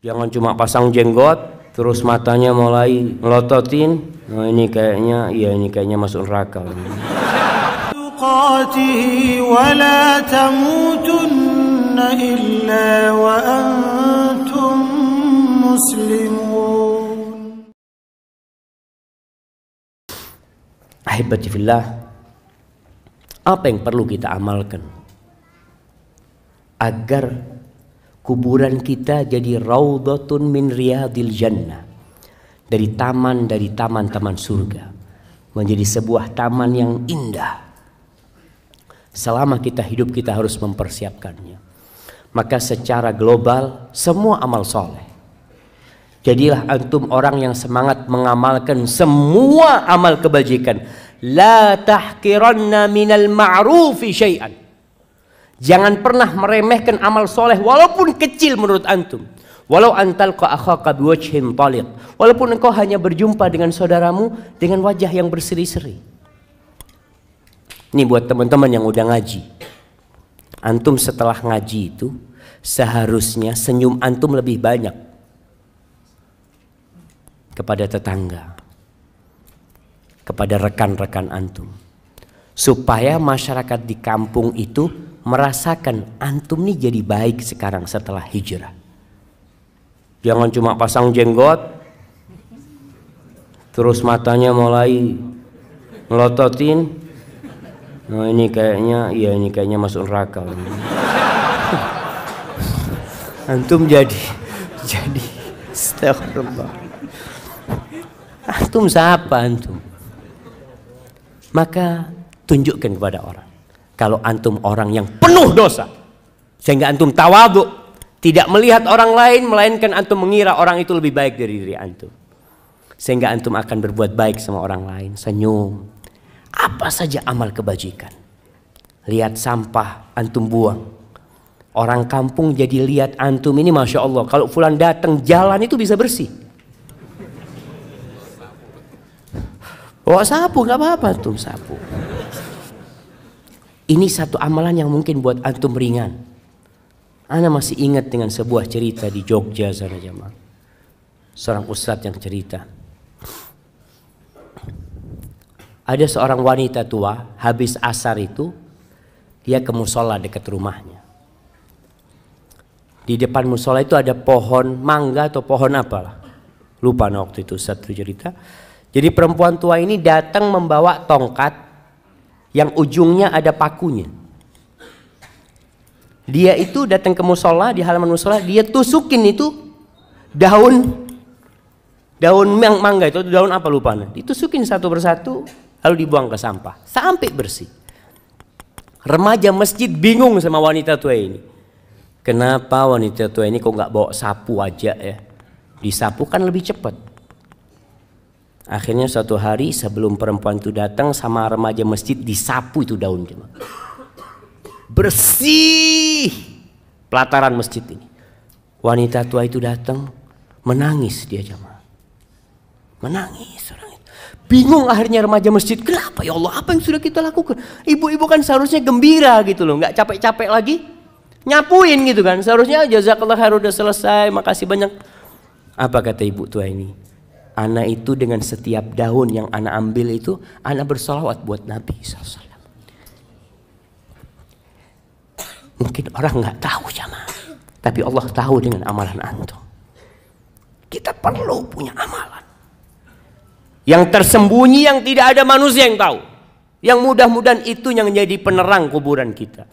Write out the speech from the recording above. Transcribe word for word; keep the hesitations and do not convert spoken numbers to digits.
Jangan cuma pasang jenggot terus matanya mulai ngelototin. Nah ini kayaknya, iya ini kayaknya masuk neraka. Ahibati fillah, apa yang perlu kita amalkan agar kuburan kita jadi raudhatun min riyadil jannah, dari taman dari taman-taman surga, menjadi sebuah taman yang indah. Selama kita hidup kita harus mempersiapkannya. Maka secara global semua amal soleh. Jadilah antum orang yang semangat mengamalkan semua amal kebajikan. La tahqiranna minal ma'rufi syai'an. Jangan pernah meremehkan amal soleh walaupun kecil menurut antum. Walau antal ka akhaka biwajhin taliq. Walaupun engkau hanya berjumpa dengan saudaramu dengan wajah yang berseri-seri. Ini buat teman-teman yang udah ngaji. Antum setelah ngaji itu seharusnya senyum antum lebih banyak kepada tetangga, kepada rekan-rekan antum, supaya masyarakat di kampung itu merasakan antum nih jadi baik sekarang setelah hijrah. Jangan cuma pasang jenggot terus matanya mulai ngelototin. Nah ini kayaknya, iya ini kayaknya masuk neraka. Antum jadi jadi astagfirullah. Antum siapa antum? Maka tunjukkan kepada orang kalau antum orang yang penuh dosa, sehingga antum tawadhu, tidak melihat orang lain, melainkan antum mengira orang itu lebih baik dari diri antum, sehingga antum akan berbuat baik sama orang lain. Senyum, apa saja amal kebajikan. Lihat sampah antum buang, orang kampung jadi lihat antum ini, masya Allah, kalau fulan datang jalan itu bisa bersih. Bawa sapu nggak apa-apa, antum sapu. Ini satu amalan yang mungkin buat antum ringan. Ana masih ingat dengan sebuah cerita di Jogja sana jemaah. Seorang ustadz yang cerita. Ada seorang wanita tua, habis asar itu dia ke musola dekat rumahnya. Di depan musola itu ada pohon mangga atau pohon apalah. Lupa nah waktu itu satu cerita. Jadi perempuan tua ini datang membawa tongkat yang ujungnya ada pakunya. Dia itu datang ke musola, di halaman musola dia tusukin itu daun daun mangga itu, daun apa lupa, ditusukin satu persatu lalu dibuang ke sampah sampai bersih. Remaja masjid bingung sama wanita tua ini. Kenapa wanita tua ini kok nggak bawa sapu aja ya? Disapu kan lebih cepat. Akhirnya suatu hari sebelum perempuan itu datang sama remaja masjid, disapu itu daun jemaah. Bersih pelataran masjid ini. Wanita tua itu datang menangis dia jemaah. Menangis orang itu. Bingung akhirnya remaja masjid, kenapa ya Allah, apa yang sudah kita lakukan? Ibu-ibu kan seharusnya gembira gitu loh, nggak capek-capek lagi nyapuin gitu kan. Seharusnya jazakallah khair udah selesai, makasih banyak. Apa kata ibu tua ini? Ana itu dengan setiap daun yang ana ambil itu, ana bersolawat buat Nabi shallallahu alaihi wasallam. Mungkin orang nggak tahu jamaah, tapi Allah tahu dengan amalan antum. Kita perlu punya amalan yang tersembunyi, yang tidak ada manusia yang tahu, yang mudah-mudahan itu yang jadi penerang kuburan kita.